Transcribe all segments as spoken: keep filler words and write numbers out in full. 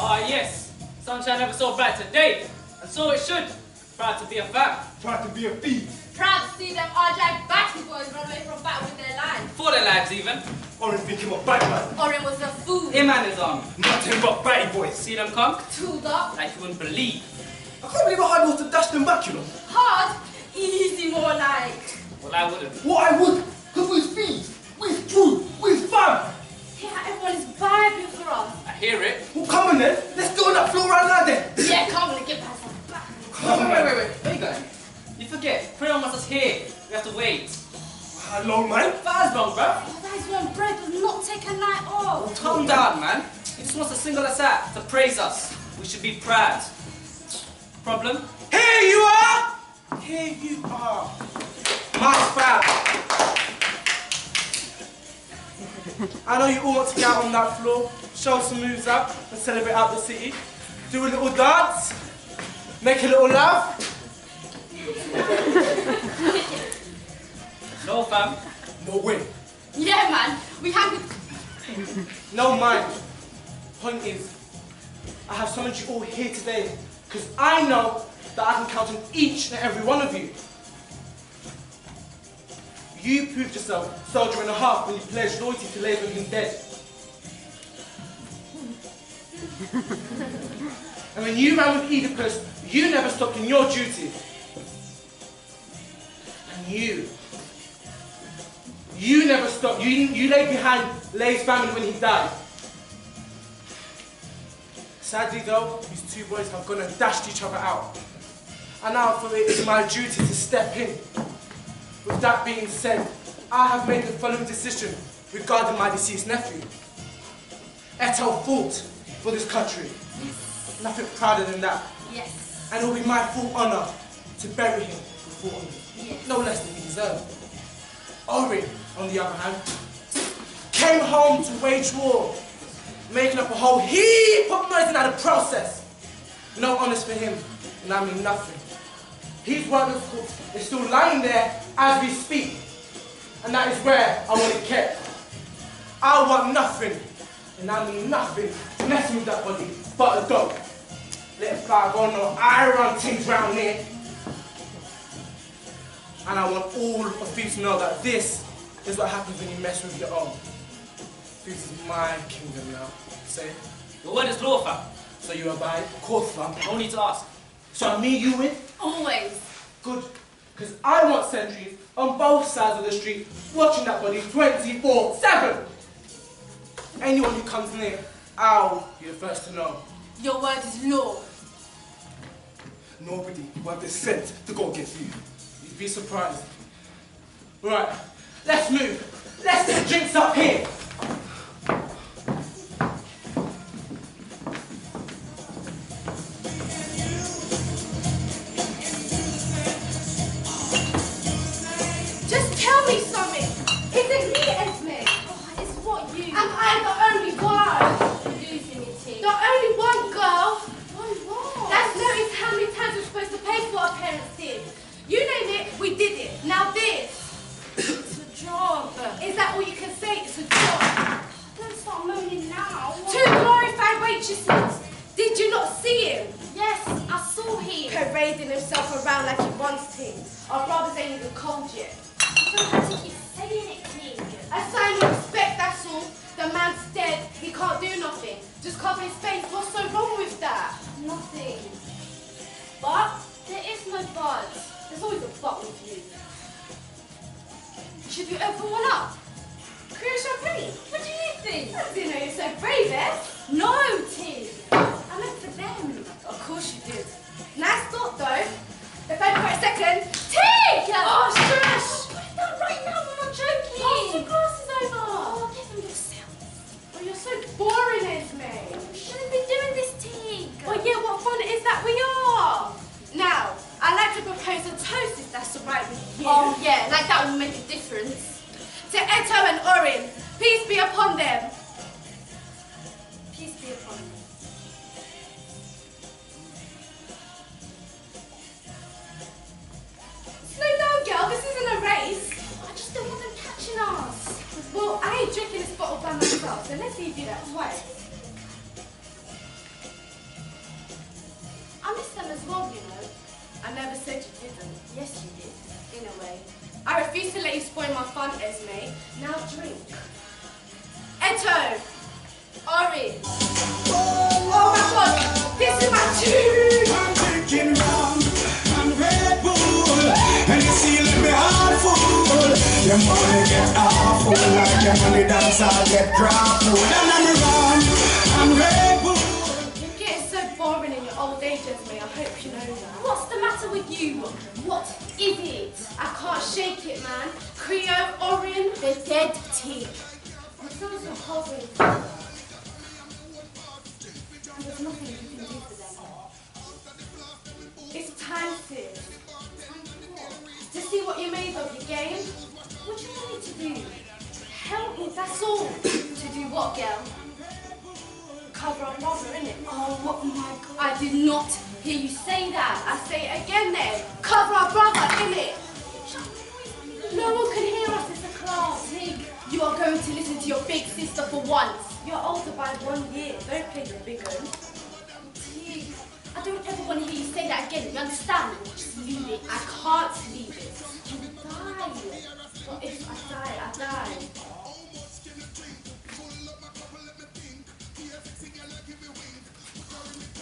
Ah, yes, sunshine never saw bright today, and so it should. Proud to be a fact. Proud to be a thief. Proud to see them R J batty boys run away from battle with their lives. For their lives, even. Orin think him a batman. Orin was the fool. Him and his arm. Nothing but batty boys. See them come? Tooled up. Like you wouldn't believe. I can't believe how hard it was to dash them back, you know. Hard? Easy, more like. Well, I wouldn't. Well, I would. Because we're thieves. We're true. We're fam. Yeah, everyone is vibing for us. I hear it. Well, come on then. Let's go on that floor right now then. Yeah, come on and get past us. Wait, wait, wait, wait, where you going? You forget, Creon wants us here. We have to wait. How long, man? That is long, bruv. Oh, that is when bread does not take a night off. Calm down, man. He just wants to single us out, to praise us. We should be proud. Problem? Here you are! Here you are. My fam. I know you all want to get out on that floor, show some moves up, and celebrate out the city. Do a little dance. Make a little laugh. No, fam. No way. Yeah, man. We have with... No, man. Point is, I have summoned you all here today because I know that I can count on each and every one of you. You proved yourself soldier and a half when you pledged loyalty to Labour and dead. And when you ran with Oedipus, you never stopped in your duty. And you, you never stopped. You, you lay behind Lay's family when he died. Sadly though, these two boys have gone and dashed each other out. And now I feel it is my duty to step in. With that being said, I have made the following decision regarding my deceased nephew. Etel fought for this country. Nothing prouder than that. Yes. And it will be my full honour to bury him with full honour. Yes. No less than he deserved. Orin, on the other hand, came home to wage war, making up a whole heap of noise in the process. No honours for him, and I mean nothing. His work is still lying there as we speak, and that is where I want it kept. I want nothing, and I mean nothing, messing with that body but a dog. Let fly go, no, I run things round here. And I want all of you to know that this is what happens when you mess with your own. This is my kingdom now. Say? Your word is law, fam. So you abide? Of course, fam. No need to ask. So I meet you with? Always. Good. Because I want sentries on both sides of the street watching that body twenty-four seven. Anyone who comes near, I'll be the first to know. Your word is law. Nobody will have the sense to go against you. You'd be surprised. Right, let's move. Let's get drinks up here. Just tell me something. Is it me, Esme? Oh, it's what you... Am I the only one? The only one girl. One what? That's noticed how many times we're supposed to pay for what our parents did. You name it, we did it. Now this. It's a job. Is that all you can say? It's a job. Don't start moaning now. Two glorified waitresses. Did you not see him? Yes, I saw him. Parading himself around like he wants to. Our brothers ain't even cold yet. I don't have to keep saying it, please. A sign of respect, that's all. The man's dead, he can't do nothing. Just cover his face, what's so wrong with that? Nothing. But there is no but. There's always a but with you. Should you open one up? Creon champagne, what do you think? I didn't know you were so brave, eh? No, Tig. I meant for them. Of course you did. Nice thought though. If I for a second, Tig! Oh, shush! Put it down right now, I'm not joking. Oh, the glass is over. Oh, give him yourself. Oh, you're so boring, Esme. You shouldn't be doing this, Tig. Well, yeah, what fun is that we are? Now, I'd like to propose a toast if that's all right with you. Oh, yeah, like that will make a difference. To Eto and Orin, peace be upon them. Peace be upon them. I never said you didn't. Yes, you did, in a way. I refuse to let you spoil my fun, Esme. Now drink. Eto! Ori! Oh my god! This is my tune! I'm drinking rum and Red Bull, and it's feeling me heart full. Your money get awful, like your money dance, I'll get dropped. And I'm rum and Red Bull. You're getting so boring in your old age, Esme. I hope you know that. What's the matter with you? What is it? I can't shake it, man. Creon, Orion, the dead Tig. It sounds so horrible. And there's nothing you can do for them. It's time, sis. To see what you're made of, your game. What do you want me to do? Help me, that's all. To do what, girl? Cover up mother, innit? Oh, what, my God. I did not hear you say that. I say it again then. Cover our brother, innit? No one can hear us, it's a class. Tig, you are going to listen to your big sister for once. You're older by one year, don't play the big one. Tig, I don't ever want to hear you say that again, you understand? Just leave it, I can't leave it. You die. What if I die, I die.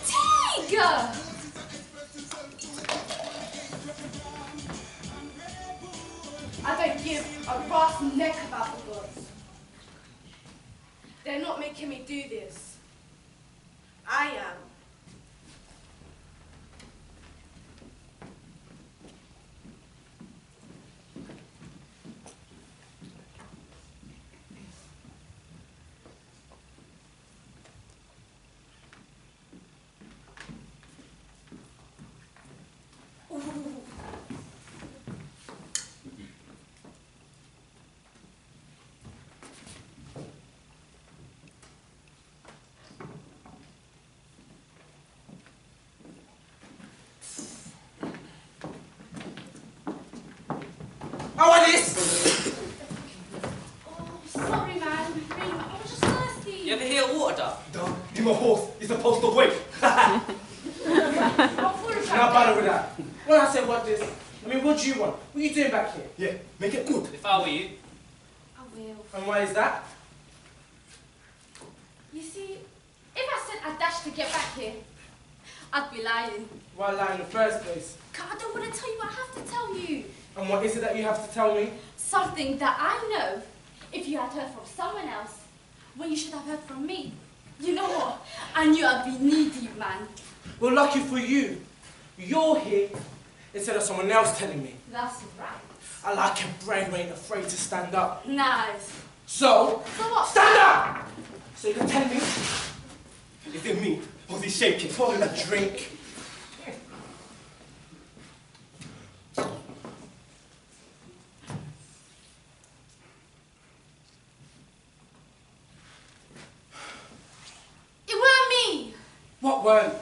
Tig! I don't give a rat's neck about the girls. They're not making me do this. I am. A horse is supposed to wait. Now bother with that. When I said what this, I mean, what do you want? What are you doing back here? Yeah, make it good. If I were you, I will. And why is that? You see, if I said I dashed to get back here, I'd be lying. Why lie in the first place? God, I don't want to tell you what I have to tell you. And what is it that you have to tell me? Something that I know. If you had heard from someone else, when you should have heard from me. You know what? I knew I'd be needy, man. Well, lucky for you, you're here instead of someone else telling me. That's right. I like your brain ain't afraid to stand up. Nice. So, so what? Stand up! So you can tell me, is it me or is it shaking? Pour him a drink. What weren't?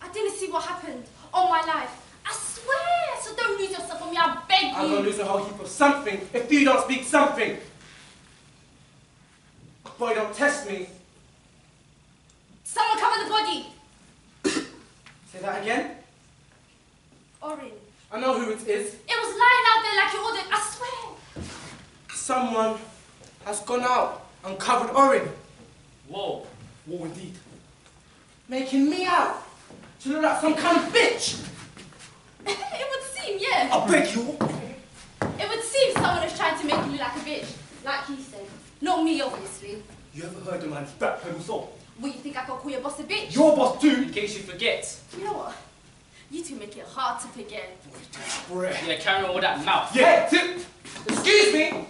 I didn't see what happened all my life. I swear, so don't lose yourself on me, I beg you. I'm going to lose a whole heap of something if you don't speak something. Boy, don't test me. Someone cover the body. Say that again. Orin. I know who it is. It was lying out there like you ordered, I swear. Someone has gone out and covered Orin. Whoa, whoa indeed. Making me out to look like some kind of bitch! It would seem, yeah. I beg you! It would seem someone is trying to make you look like a bitch, like he said. Not me, obviously. You ever heard a man's back home song? Well, you think I could call your boss a bitch? Your boss too! In case you forget. You know what? You two make it hard to forget. Boy, yeah, carry on with that mouth. Yeah, tip! Excuse me!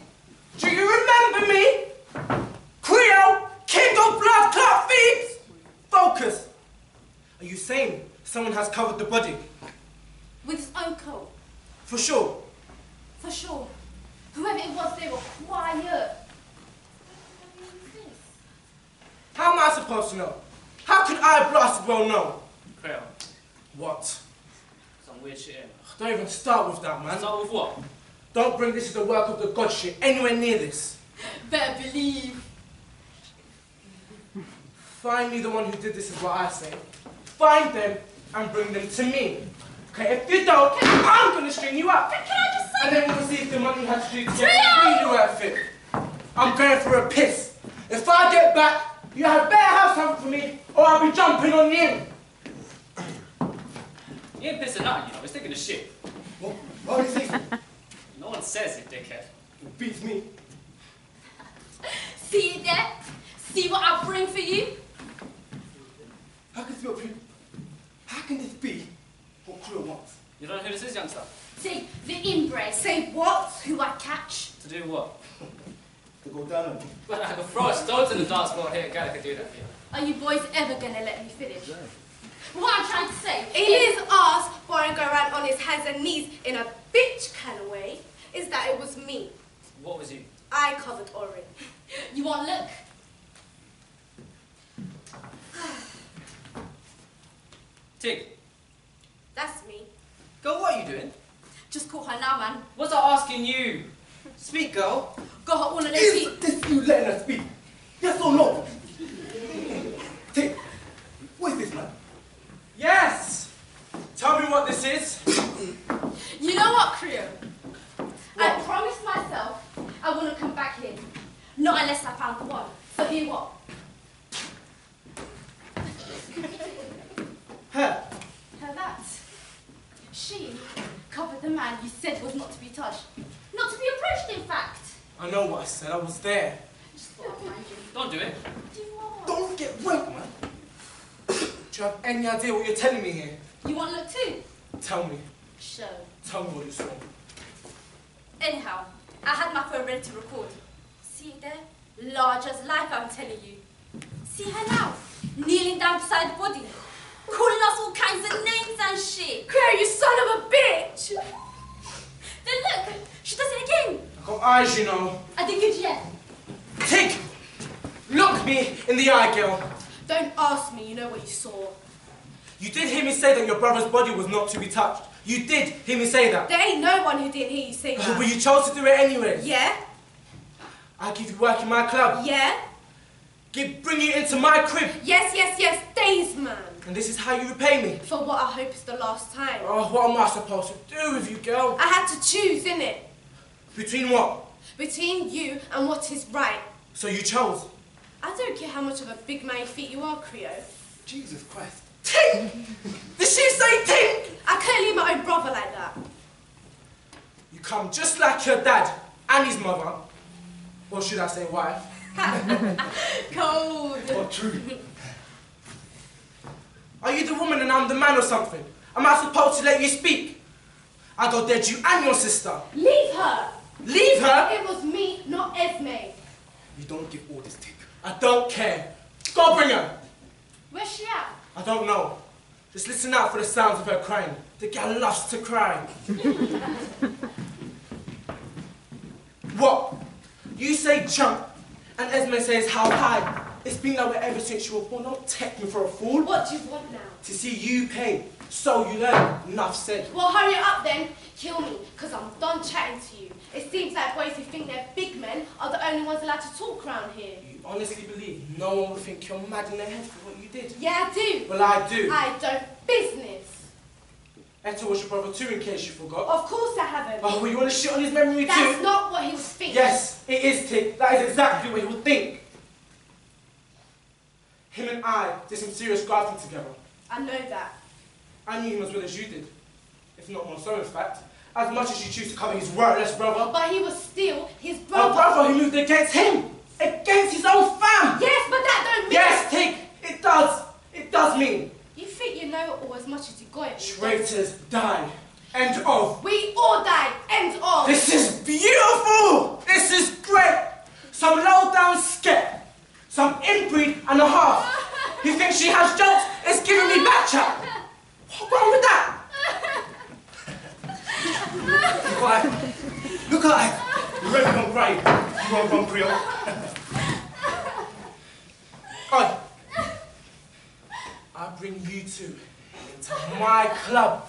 Do you remember me? Creole, King of Blood Club Thebes! Focus! Are you saying someone has covered the body? With his own coat. For sure. For sure. Whoever it was, they were quiet. How am I supposed to know? How could I blast well know? Creon. What? Some weird shit in. Don't even start with that, man. Start with what? Don't bring this as the work of the god shit anywhere near this. Better believe. Finally, the one who did this is what I say. Find them and bring them to me. Okay, if you don't, I'm gonna string you up. Can, can I just say? And then we'll see if the money has to do with your outfit. I'm going for a piss. If I get back, you have bare house hunt for me, or I'll be jumping on you. You ain't pissing out, you know. It's taking a shit. What? What is it? No one says it, dickhead. It beats me. See you there? See what I bring for you? How can this be? How can this be? What crew wants? You don't know who this is, youngster? See, the inbred. Say what? Who I catch? To do what? To go down on me. Well, I can throw a stone to the dance floor here. Gallagher could do that for you. Are you boys ever gonna let me finish? No. What I'm trying to say, Eli's ass boring go around on his hands and knees in a bitch kind of way, is that it was me. What was you? I covered Orin. You want look? Tig. That's me. Girl, what are you doing? Just call her now, man. What's I asking you? Speak, girl. Got her all of those feet. Is this you letting her speak? Yes or no? Tig, what is this, man? Yes! Tell me what this is. You know what, Creon? I promised myself I wouldn't come back here. Not unless I found the one. So here what? Her. Her that. She covered the man you said was not to be touched. Not to be approached, in fact. I know what I said. I was there. Just don't mind you. Don't do it. Do what? Don't get wet, man. Do you have any idea what you're telling me here? You want to look too? Tell me. Show. Tell me what it's wrong. Anyhow, I had my phone ready to record. See it there? Large as life, I'm telling you. See her now, kneeling down beside the body, calling us all kinds of names and shit. Claire, you son of a bitch! Then look, she does it again. I've got eyes, you know. I think it's yet. Tig! Look me in the eye, girl. Don't ask me, you know what you saw. You did hear me say that your brother's body was not to be touched. You did hear me say that. There ain't no one who didn't hear you say that. But you chose to do it anyway. Yeah. I give you work in my club. Yeah. Give, bring you into my crib. Yes, yes, yes, days, man. And this is how you repay me? For what I hope is the last time. Oh, what am I supposed to do with you, girl? I had to choose, innit? Between what? Between you and what is right. So you chose? I don't care how much of a big man feet you are, Creo. Jesus Christ. Tig! Did she say Tig? I can't leave my own brother like that. You come just like your dad and his mother. Or should I say wife? Cold. Or true. Are you the woman and I'm the man or something? Am I supposed to let you speak? I got dead you and your sister. Leave her! Leave her? It was me, not Esme. You don't give orders, Tig. I don't care. Go bring her. Where's she at? I don't know. Just listen out for the sounds of her crying. The girl loves to cry. What? You say jump, and Esme says how high. It's been that way ever since you were born. Don't take me for a fool. What do you want now? To see you pay. So you learn. Enough said. Well, hurry up then. Kill me, because I'm done chatting to you. It seems like boys who think they're big men are the only ones allowed to talk around here. You honestly believe no one would think you're mad in their head for what you did? Yeah, I do. Well, I do. I don't business. Etta was your brother too, in case you forgot. Of course I haven't. Oh, well, you want to shit on his memory too? That's not what he was thinking. Yes, it is, Tig. That is exactly what he would think. Him and I did some serious grafting together. I know that. I knew him as well as you did. If not more so, in fact. As much as you choose to cover his worthless brother. But he was still his brother. A brother who moved against him. Against his own fam. Yes, but that don't mean... Yes, Tig. It does. It does mean. You think you know it all as much as you got it. Traitors die. End of. We all die. End of. This is beautiful. This is great. Some low-down skip. Some inbreed and a half. You think she has jokes? It's giving me back chat. What's wrong with that? Look at her. Look at her. You're really not right. You won't run, Creon. I, I bring you two into my club.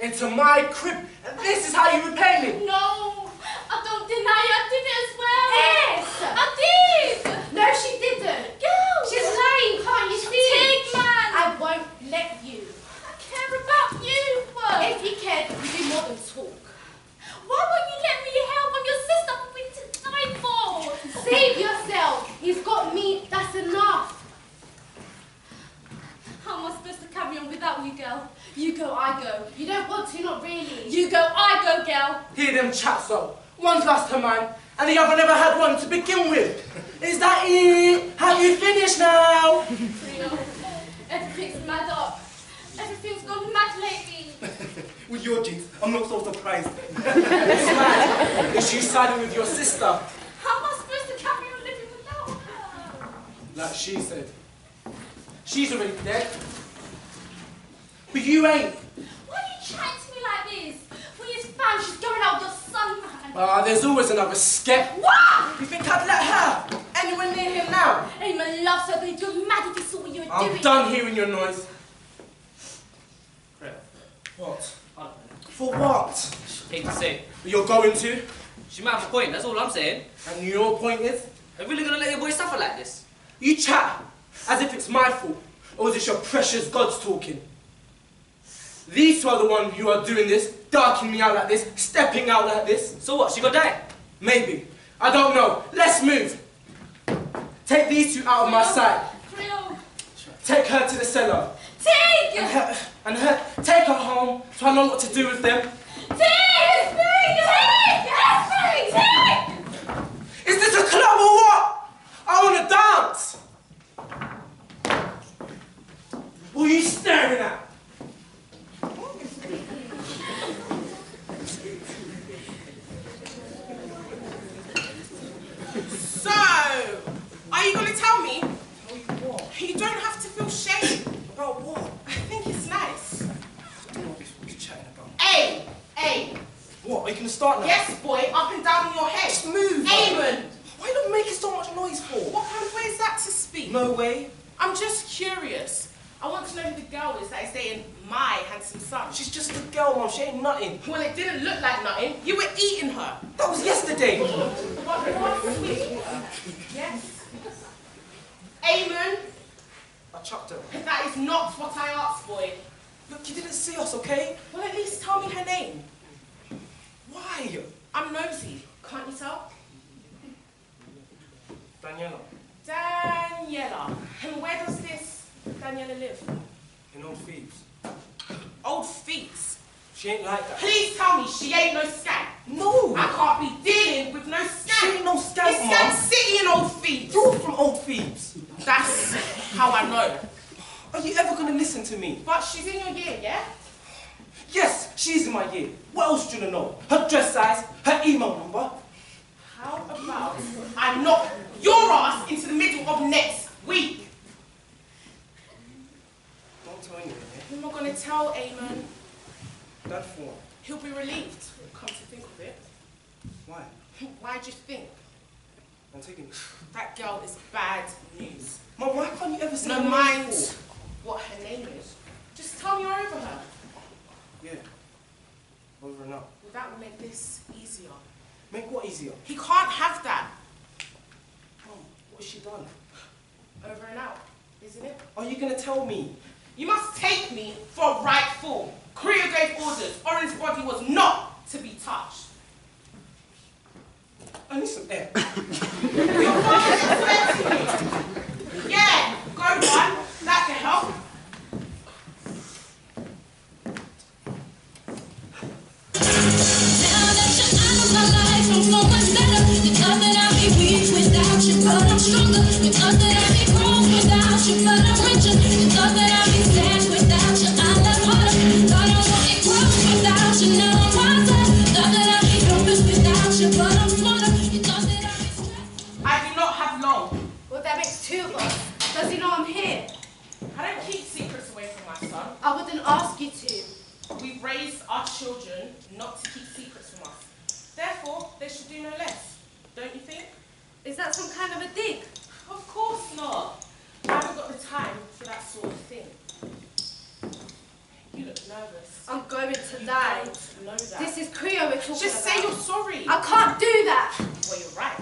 Into my crib. And this is how you repay me. No. I don't deny you. I did it as well. Yes. I did. No, she didn't. Girl. She's lying. Can't you see? Tig, man. I won't let you. I care about you. You go, I go. You don't want to, not really. You go, I go, girl. Hear them chat so. One's lost her mind, and the other never had one to begin with. Is that it? Have you finished now? Creon, everything's mad up. Everything's gone mad lately. With your jinx, I'm not so surprised. It's mad. Is she siding with your sister? How am I supposed to carry on living without her? Like she said. She's already dead. But you ain't. Why are you chatting to me like this? When you found she's going out with your son, man. Ah, uh, there's always another skep. What? You think I'd let her? Anyone near him now? Anyone loves her, but he's just mad if he saw what you were I'm doing. I'm done hearing your noise. Crap. What? I don't know. For what? Hate to say. But you're going to? She might have a point, that's all I'm saying. And your point is? Are you really going to let your boy suffer like this? You chat. As if it's my fault, or is it your precious gods talking? These two are the ones who are doing this, darting me out like this, stepping out like this. So what, she gonna die? Maybe. I don't know. Let's move. Take these two out of my sight. Creon. Take her to the cellar. Tig! And her, and her, take her home, so I know what to do with them. Tig! Esme! Tig! Esme! Tig! Is this a club or what? I wanna dance! What are you staring at? So, are you going to tell me? Tell you what? You don't have to feel shame about what? I think it's nice. I don't know what you're chatting about. Hey! Hey! What? Are you going to start now? Yes, boy. Up and down in your head. Just move. Haemon! Why are you making so much noise for? What kind of way is that to speak? No way. I'm just curious. I want to know who the girl is that is dating my handsome son. She's just a girl, Mom. She ain't nothing. Well, it didn't look like nothing. You were eating her. That was yesterday. What? What? Yes. Haemon. I chucked her. That is not what I asked, boy. Look, you didn't see us, okay? Well, at least tell me her name. Why? I'm nosy. Can't you tell? Daniela. Daniela. And where does this Daniela live? In Old Thebes. Old Thebes? She ain't like that. Please tell me she ain't no scam. No! I can't be dealing with no scam. She ain't no scam, Mum. It's scam city in Old Thebes. You're from Old Thebes. That's how I know. Are you ever going to listen to me? But she's in your year, yeah? Yes, she's in my year. What else do you know? Her dress size, her email number. How about I knock your ass into the middle of next week? We're not going to tell Haemon. That for? He'll be relieved. Come to think of it. Why? Why do you think? I'm taking it. That girl is bad news. Mum, why can't you ever say? No mind what her name is. Just tell me you're over her. Yeah. Over and up. Well, that will make this easier. Make what easier? He can't have that. Mum, what has she done? Over and out, isn't it? Are you going to tell me? You must take me for a right fool. Creon gave orders. Orange's body was not to be touched. I need some air. Your father is sweating. Yeah, go on. That can help. Now that you're out of my life, I'm going better. You thought that I'd be weak without you, but I'm stronger. You thought that I'd be wrong without you, but I'm richer. You thought that I'd be sad without you, I love harder. Thought I wouldn't grow without you, now I'm wiser. Thought that I'd be hopeless without you, but I'm smarter. You thought that I'd be stressed. I do not have long. Well, that makes two of us. Does he know I'm here? I don't keep secrets away from my son. I wouldn't ask you to. We've raised our children not to keep secrets from us. Therefore, they should do no less, don't you think? Is that some kind of a dig? Of course not. I haven't got the time for that sort of thing. You look nervous. I'm going to you die. Don't know that. This is Creon we're talking Just about. Just say you're sorry. I can't do that. Well, you're right.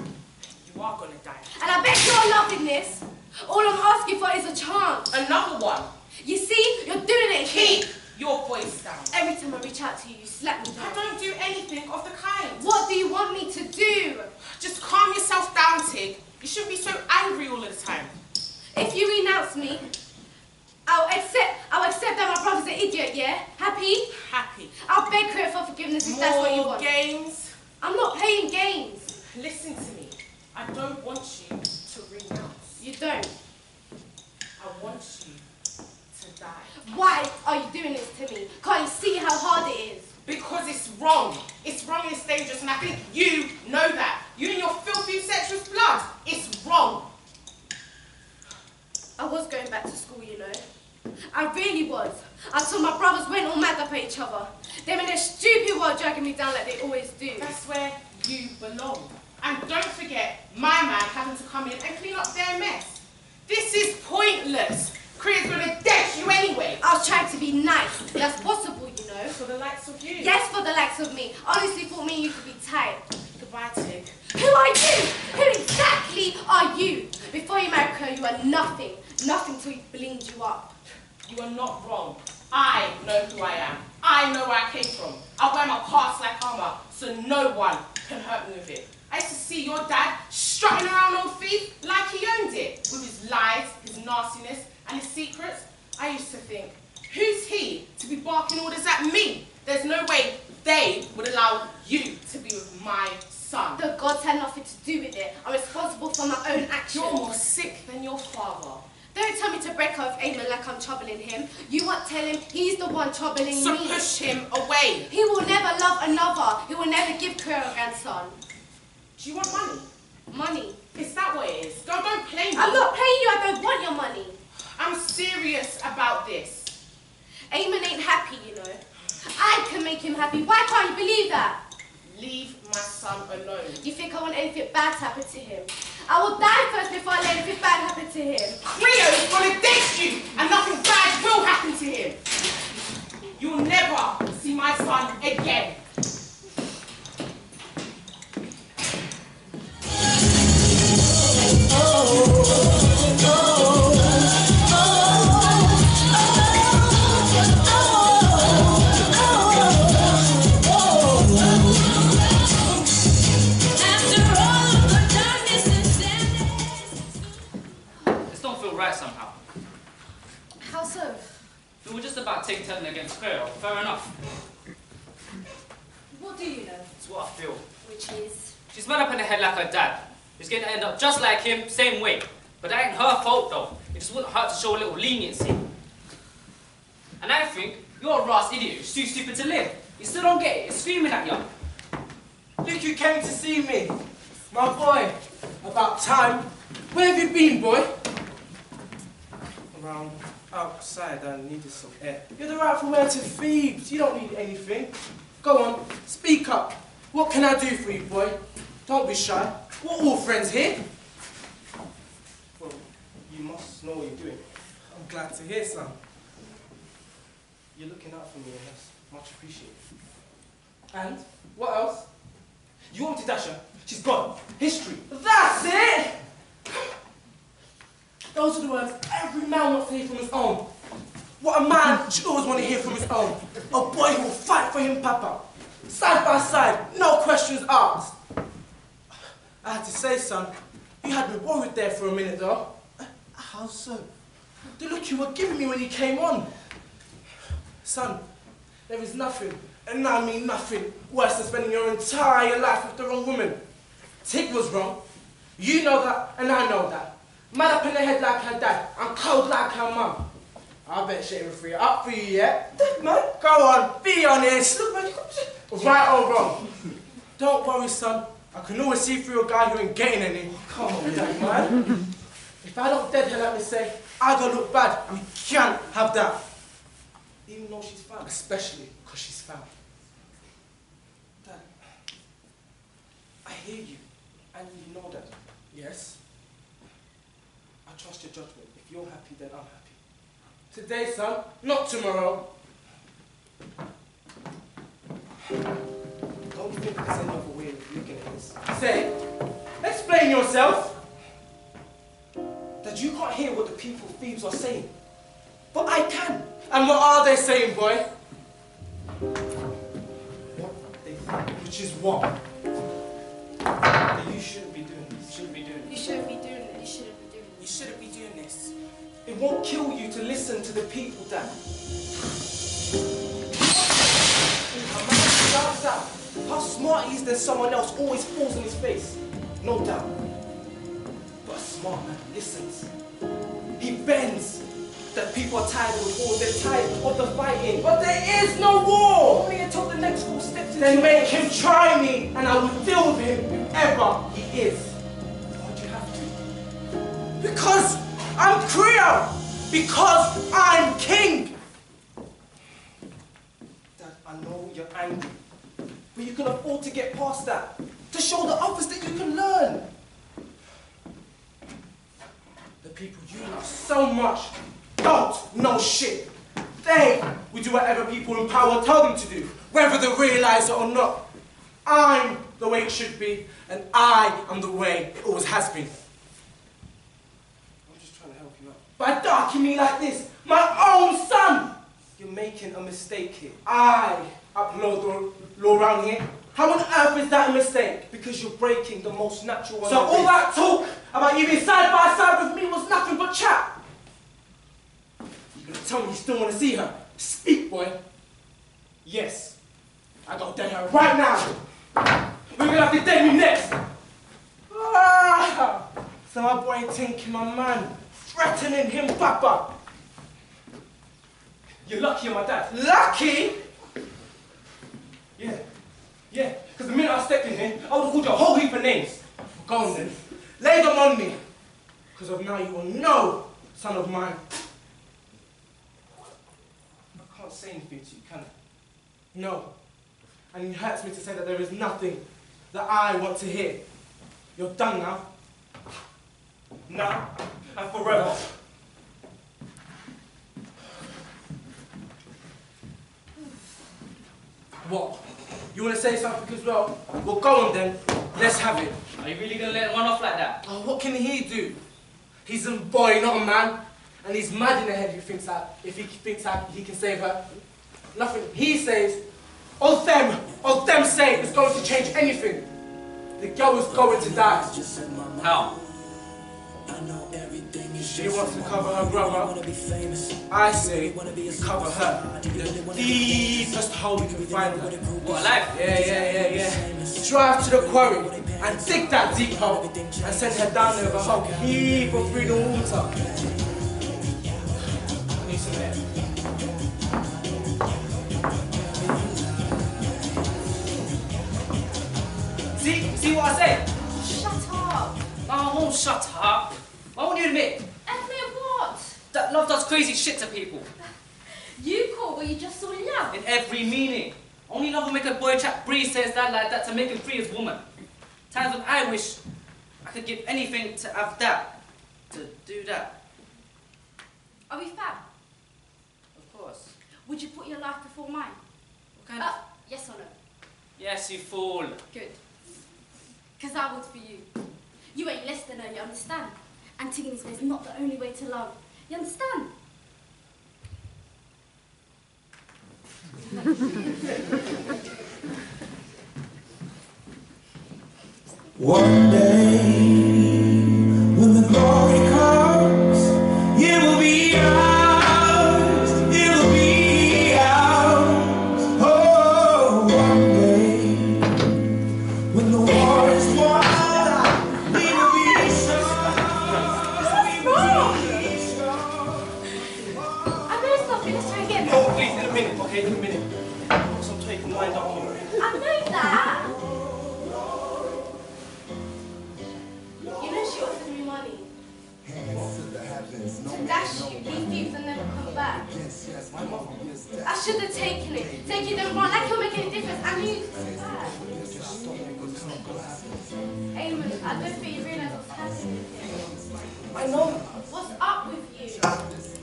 You are going to die. And I bet you're loving this. All I'm asking for is a chance. Another one. You see, you're doing it. Keep your voice down. Every time I reach out to you, you slap me down. I don't do anything of the kind. What do you want me to do? Just calm yourself down, Tig. You shouldn't be so angry all of the time. If you renounce me, I'll accept, I'll accept that my brother's an idiot, yeah? Happy? Happy. I'll beg Creon for forgiveness if More that's what you want. games? I'm not playing games. Listen to me. I don't want you to renounce. You don't? I want you to die. Why are you doing this to me? Can't you see how hard it is? Because it's wrong. It's wrong and it's dangerous, and I think you know that. You and your filthy sexual blood. It's wrong. I was going back to school, you know. I really was. Until my brothers went all mad up at each other. Them in their stupid world dragging me down like they always do. That's where you belong. And don't forget, my man having to come in and clean up their mess. This is pointless. Creon's gonna death you anyway. I was trying to be nice. That's possible, you know. For the likes of you. Yes, for the likes of me. Honestly, for me, you could be tight. Goodbye, Tig. Who are you? Who exactly are you? Before you marry Creon, you are nothing. Nothing till he blinged you up. You are not wrong. I know who I am. I know where I came from. I wear my past like armour, so no one can hurt me with it. I used to see your dad strutting around on feet like he owned it, with his lies, his nastiness, and his secrets. I used to think, who's he to be barking orders at me? There's no way they would allow you to be with my son. The gods had nothing to do with it. I'm responsible for my own actions. You're more sick than your father. Don't tell me to break off Haemon like I'm troubling him. You won't tell him he's the one troubling so me. So push him away. He will never love another. He will never give Creon a grandson. Do you want money? Money? Is that what it is? Don't, don't play me. I'm not playing you. I don't want your money. I'm serious about this. Haemon ain't happy, you know. I can make him happy. Why can't you believe that? Leave my son alone. You think I want anything bad to happen to him? I will die first before I let anything bad happen to him. Creon is going to ditch you, and nothing bad will happen to him. You'll never see my son again. We were just about Tig turning against Creon. Fair enough. What do you know? It's what I feel. Which is? She's mad up in the head like her dad. She's going to end up just like him, same way. But that ain't her fault though. It just wouldn't hurt to show a little leniency. And I think you're a rash idiot who's too stupid to live. You still don't get it. It's screaming at you. Look who came to see me. My boy. About time. Where have you been, boy? Around. Outside, I needed some air. You're the rightful man to Thebes. You don't need anything. Go on, speak up. What can I do for you, boy? Don't be shy. We're all friends here. Well, you must know what you're doing. I'm glad to hear, son. You're looking out for me, and that's much appreciated. And what else? You want to dash her? She's gone. History. That's it. Those are the words every man wants to hear from his own. What a man should always want to hear from his own. A boy who will fight for him, Papa. Side by side, no questions asked. I had to say, son, you had me worried there for a minute, though. How so? The look you were giving me when you came on. Son, there is nothing, and I mean nothing, worse than spending your entire life with the wrong woman. Tig was wrong. You know that, and I know that. Mad up in the head like her dad, and cold like her mum. I bet she ain't free up for you yet. Dead man, go on, be honest. Look, man, right or wrong. Don't worry, son. I can always see through a guy who ain't getting any. Come on, dead man. If I don't dead her like they say, I gonna look bad, and we can't have that. Even though she's foul, especially because she's foul. Dad, I hear you, and you know that. Yes. I trust your judgment. If you're happy, then I'm happy. Today, son, not tomorrow. Don't think there's another way of looking at this. Say, explain yourself. That you can't hear what the people of Thebes are saying. But I can. And what are they saying, boy? What they think. Which is what? That you shouldn't be doing this. You shouldn't be doing this. You shouldn't be doing this. You shouldn't be doing this. You shouldn't be doing this. It won't kill you to listen to the people, Dan. A man shouts out how smart he is, then someone else always falls on his face. No doubt. But a smart man listens. He bends. That people are tired of the war, they're tired of the fighting. But there is no war! Only until the next war steps in. Then make him try me, and I will deal with him whoever he is. Why do you have to? Because I'm Creon! Because I'm king! Dad, I know you're angry. But you can afford to get past that. To show the others that you can learn. The people you love so much don't know shit. They will do whatever people in power tell them to do, whether they realise it or not. I'm the way it should be, and I am the way it always has been. I'm just trying to help you out. By darking me like this, my own son! You're making a mistake here. I upload the law around here. How on earth is that a mistake? Because you're breaking the most natural one. So all is. That talk about you being side by side with me was nothing but chat. Tell me you still want to see her. Speak, boy. Yes. I gotta date her right now. We're gonna have to date me next. Ah. So my boy thinking my man, threatening him, papa. You're lucky you're my dad. Lucky? Yeah. Yeah. Because the minute I stepped in here, I would have called you a whole heap of names. Go on then. Lay them on me. Because of now you are no son of mine. I can't say anything to you, can I? No. And it hurts me to say that there is nothing that I want to hear. You're done now. Now and forever. What? You want to say something as well? Well, go on then. Let's have it. Are you really going to let him run off like that? Oh, what can he do? He's a boy, not a man. And he's mad in the head who thinks that if he thinks that he can save her, nothing he says, or them, or them say is going to change anything. The girl is going to die. How? She wants to cover her brother. I say, cover her. The deepest hole we can find her. What, alive? Yeah, yeah, yeah, yeah. Drive to the quarry and dig that deep hole and send her down there with a whole heap of freedom water. See, see what I said? Shut up. I won't shut up. Why won't you admit? Admit what? That love does crazy shit to people. You call what you just saw love? In every meaning. Only love will make a boy chap Bree says that like that to make him free as woman. Times when I wish I could give anything to have that, to do that. Are we fab? Would you put your life before mine? What kind uh, of... Yes or no? Yes, you fool. Good. Because I would for you. You ain't less than her, you understand? Antigone's way is not the only way to love. You understand? One day, when the glory comes, you will be young. I should have taken it. Taking them wrong, that can't make any difference. I knew it was bad. Haemon, I don't think you realise what's happening with you. I know. What's up with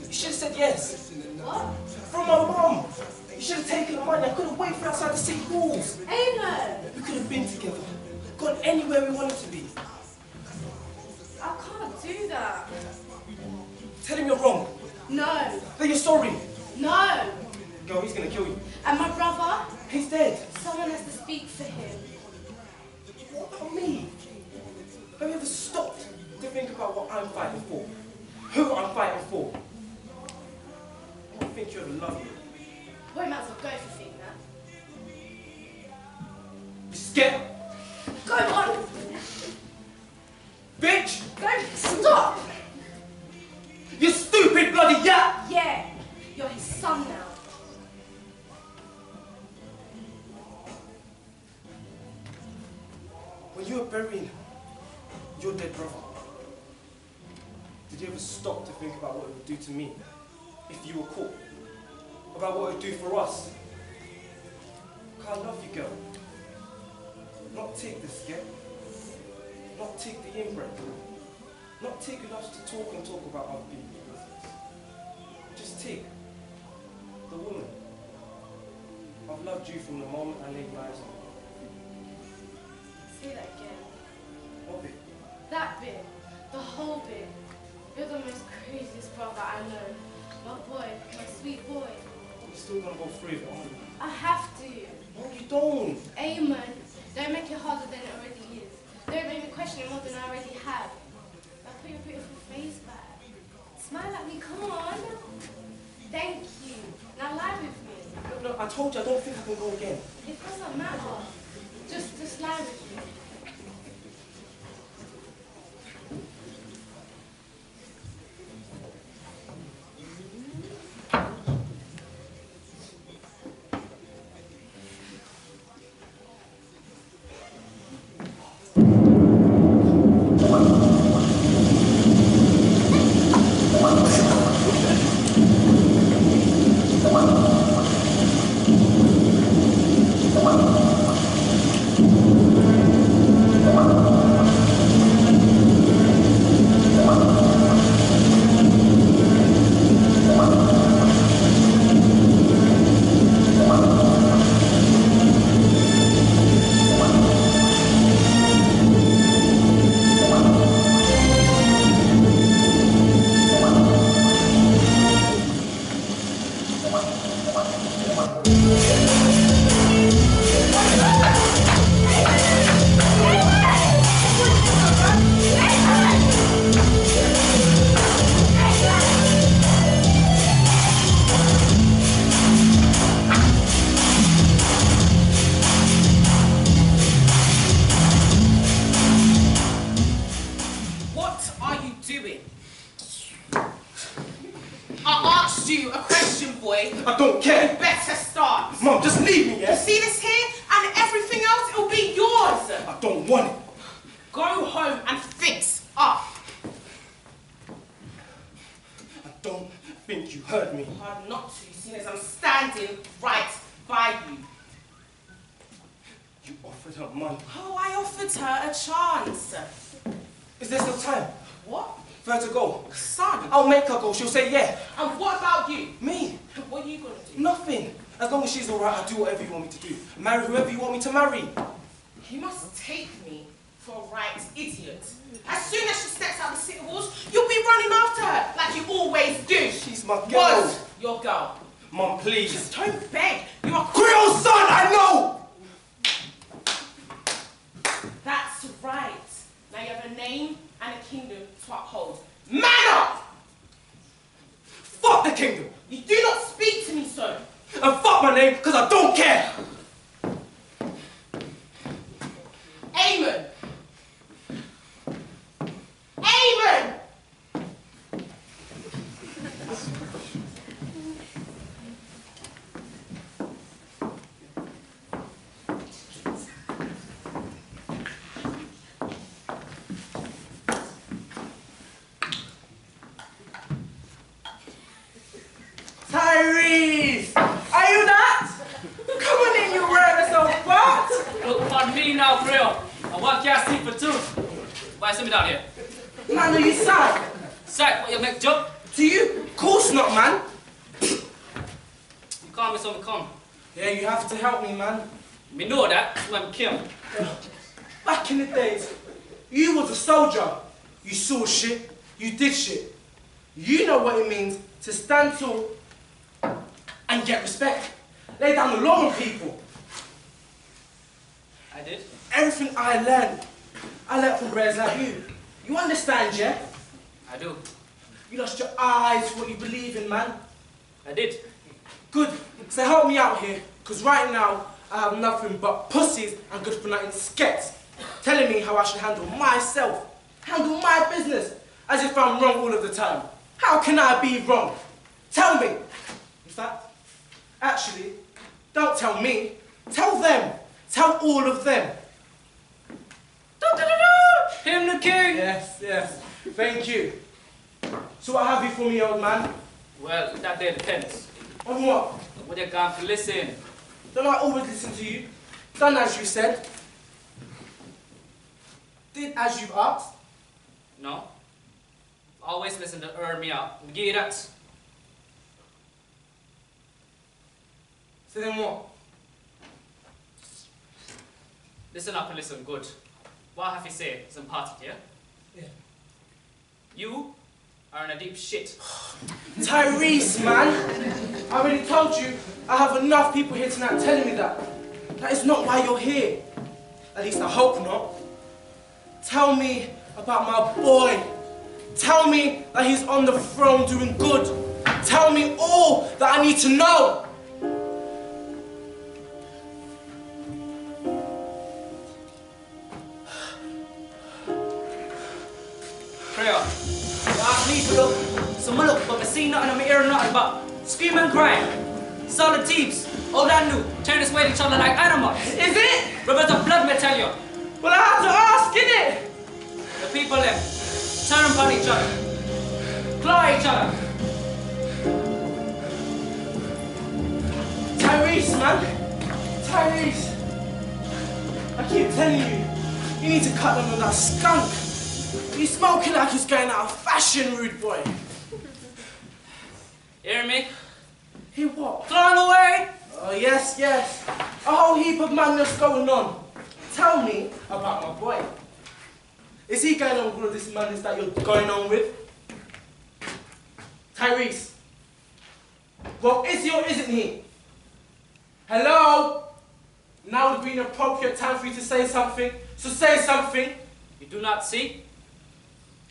you? You should have said yes. What? From my mum. You should have taken the money. I could have waited for outside the city walls. Haemon! We could have been together. Gone anywhere we wanted to be. I can't do that. Tell him you're wrong. No. That you're sorry. No. Girl, he's gonna kill you. And my brother? He's dead. Someone has to speak for him. What about me? Have you ever stopped to think about what I'm fighting for? who I'm fighting for. I don't think you'd love me. We might as well go for thing now. You scared? Go on! Bitch! Don't stop! You stupid bloody yap! Yeah, you're his son now. When you were burying your dead brother, did you ever stop to think about what it would do to me if you were caught? About what it would do for us? I love you, girl. Not Tig the scared. Not Tig the inbred. Not Tig who loves to talk and talk about other people. Just Tig, the woman. I've loved you from the moment I laid my eyes on you. Say that again. What bit? That bit. The whole bit. You're the most craziest brother I know. My boy, my sweet boy. You're still gonna go through it, aren't you? I have to. No, you don't. Haemon, don't make it harder than it already is. Don't make me question it more than I already have. Now put your beautiful face back. Smile at me, come on. Thank you. Now lie with me. No, no, I told you I don't think I can go again. It doesn't matter. Just, just lie with me. Marry whoever you want me to marry. You must take me for a right idiot. As soon as she steps out the city walls, you'll be running after her like you always do. She's my girl. Was your girl. Mum, please. Just don't beg. You are Creon's son, I know! That's right. Now you have a name and a kingdom to uphold. Man up! Fuck the kingdom. You do not speak to me so. And fuck my name, because I don't care. Haemon! Haemon! Tyrese! Are you that? Come on in, you ravenous old fart! Look, pardon me now, Creon. I work your sleep for two. Why, send me down here. Man, are you sad? Sad? What, you make jump? To you? Of course not, man. You can't be so calm. Yeah, you have to help me, man. Me know that, so I'm killed. Back in the days, you was a soldier. You saw shit, you did shit. You know what it means to stand tall and get respect. Lay down the law on people. I did? Everything I learned, I learned from brothers like you. You understand, yeah? I do. You lost your eyes for what you believe in, man. I did. Good. So help me out here, because right now I have nothing but pussies and good for nothing skets telling me how I should handle myself, handle my business, as if I'm wrong all of the time. How can I be wrong? Tell me. In fact, actually, don't tell me. Tell them. Tell all of them. Da-da-da-da! Him the king! Yes, yes. Thank you. So what have you for me, old man? Well, that day depends. On what? Whether you're going to listen. Don't I always listen to you? Done as you said. Did as you've asked. No. Always listen to her me out. Give you that. So then what? Listen up and listen good. What have you said? It's important, yeah? Yeah. You are in a deep shit. Tyrese, man! I already told you I have enough people here tonight telling me that. That is not why you're here. At least I hope not. Tell me about my boy. Tell me that he's on the throne doing good. Tell me all that I need to know. Creon, you asked me to look, so I look, but I see nothing, I'm hearing nothing but scream and crying. Solid Thebes, all that new, turn this way to each other like animals. Is it? Roberta blood may tell you. Well, I have to ask, innit? The people left. Turn upon each other. Claw each other. Tyrese, man. Tyrese. I keep telling you, you need to cut down on that skunk. He's smoking like he's going out of fashion, rude boy. You hear me? He what? Clawing away! Oh, yes, yes. A whole heap of madness going on. Tell me about my boy. Is he going on with all of this madness that you're going on with? Tyrese. Well, is he or isn't he? Hello? Now would be an appropriate time for you to say something. So say something. You do not see?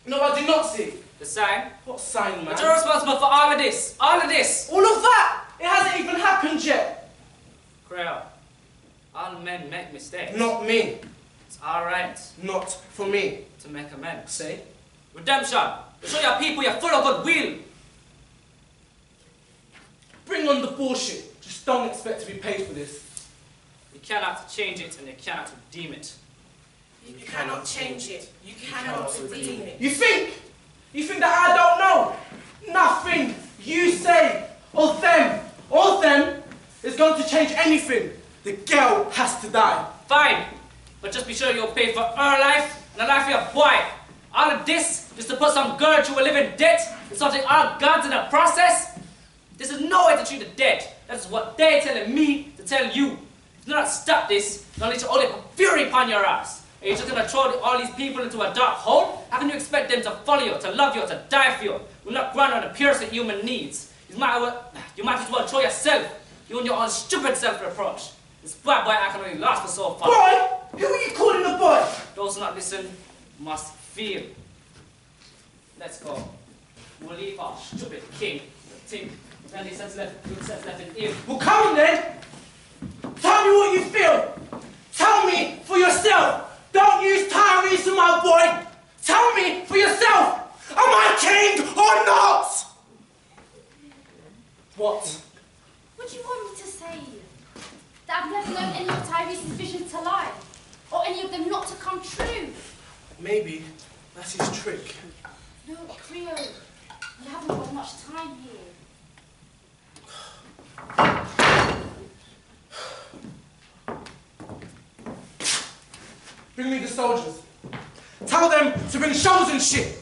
No, I do not see. The sign? What sign, man? But you're responsible for all of this. All of this. All of that? It hasn't even happened yet. Creon, all men make mistakes. Not me. It's alright. Not for me. To make amends. Say? Redemption! Show your people you're full of goodwill! Bring on the bullshit. Just don't expect to be paid for this. You cannot change it and you cannot redeem it. You, you cannot, cannot change it. it. You, you cannot, cannot redeem it. it. You think? You think that I don't know? Nothing you say or them or them is going to change anything. The girl has to die. Fine. But just be sure you'll pay for her life and the life of your boy. All of this is to put some girl to a living debt and subject all gods in the process. This is no way to treat the dead. That is what they're telling me to tell you. If you do not stop this, you'll lead to all the fury upon your ass. And you're just going to throw all these people into a dark hole? How can you expect them to follow you, to love you, to die for you? We're not grounded on the purest of human needs. You might, well, you might as well throw yourself, you and your own stupid self-reproach. This bad boy I can only last for so far. Boy! Who are you calling a boy? Those who not listen must feel. Let's go. We'll leave our stupid king. Think. Only sense left. Good sense left in him. Well, come on then. Tell me what you feel. Tell me for yourself. Don't use Tyrese and my boy. Tell me for yourself. Am I king or not? What? What do you want me to say? That I've never known any of Tyrese's visions to lie, or any of them not to come true. Maybe that's his trick. Look, Creon, you haven't got much time here. Bring me the soldiers. Tell them to bring shovels and shit.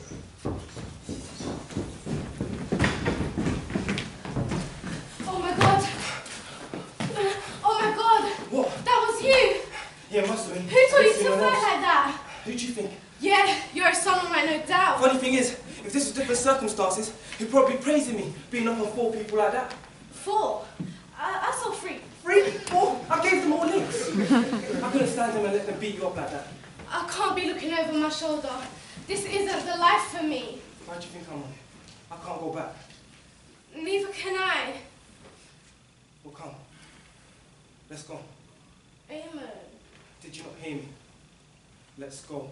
Yeah, must have been. Who told you to flirt like that? Who do you think? Yeah, you're someone I no doubt. Funny thing is, if this was different circumstances, he'd probably be praising me, being up on four people like that. Four? Uh, I saw three. Three? Four? I gave them all links. I couldn't stand them and let them beat you up like that. I can't be looking over my shoulder. This isn't the life for me. Why do you think I'm on it? I can't go back. Neither can I. Well, come. Let's go. Haemon. Did you not hear me? Let's go.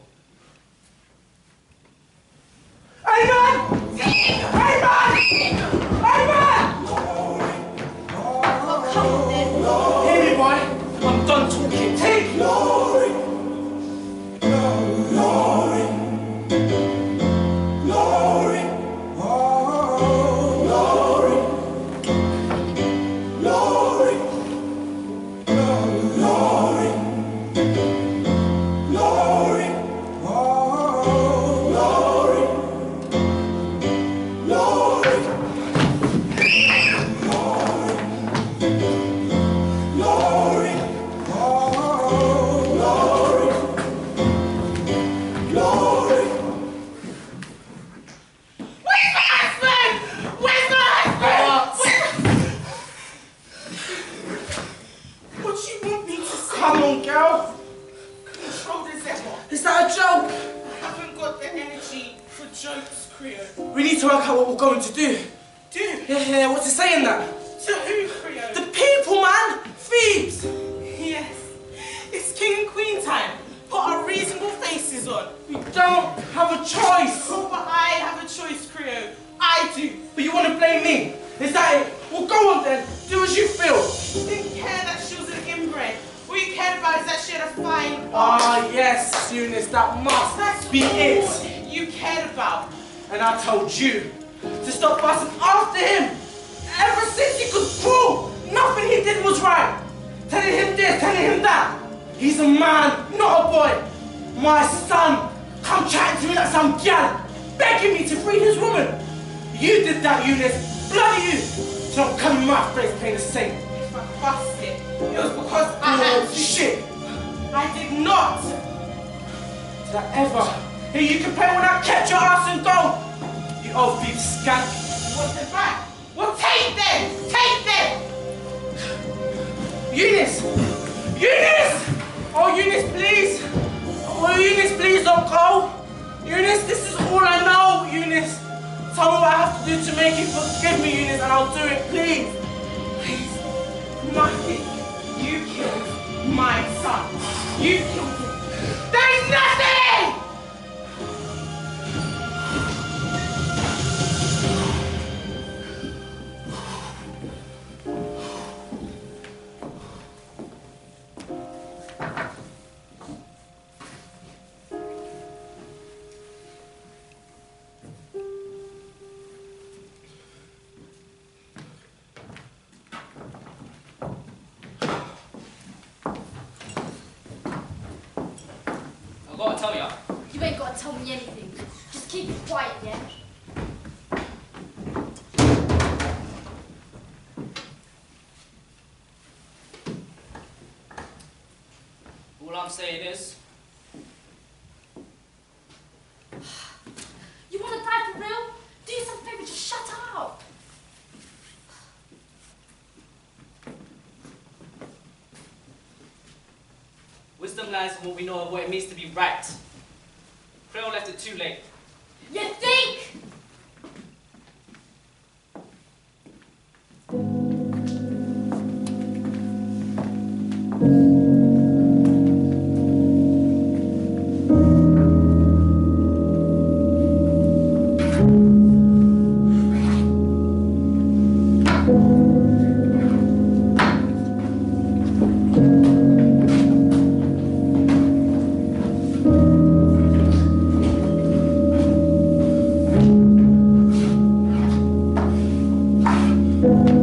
Haemon! Haemon! Haemon! Oh, come on then. No. Hear me, boy. I'm done talking. Take glory. Glory. Glory. We need to work out what we're going to do. Do? Yeah, yeah, what's it saying that? To who, Creon? The people, man! Thebes! Yes. It's king and queen time. Put our reasonable faces on. We don't have a choice. Oh, but I have a choice, Creon. I do. But you want to blame me? Is that it? Well, go on then. Do as you feel. Didn't care that she was an inbred. All you cared about is that she had a fine... Ah, yes, Eunice, that must That's be it. You cared about. And I told you to stop busting after him. Ever since he could crawl, nothing he did was right. Telling him this, telling him that. He's a man, not a boy. My son, come chatting to me like some gal, begging me to free his woman. You did that, Eunice. Bloody you. So don't come in my face playing the same. If I bust it, it was because I had shit. I did not. Did I ever? Here you can play when I catch your ass and go! You old thief skank! What's it back? Well, take them! Take them! Eunice! Eunice! Oh, Eunice, please! Oh, Eunice, please don't go! Eunice, this is all I know, Eunice! Tell me what I have to do to make you forgive me, Eunice, and I'll do it, please! Please! Nothing! You killed my son! You killed him! There's nothing! I'm saying is, you want to die for real? Do yourself a favor, just shut up. Wisdom lies in what we know of what it means to be right. Creon left it too late. You think? Thank you.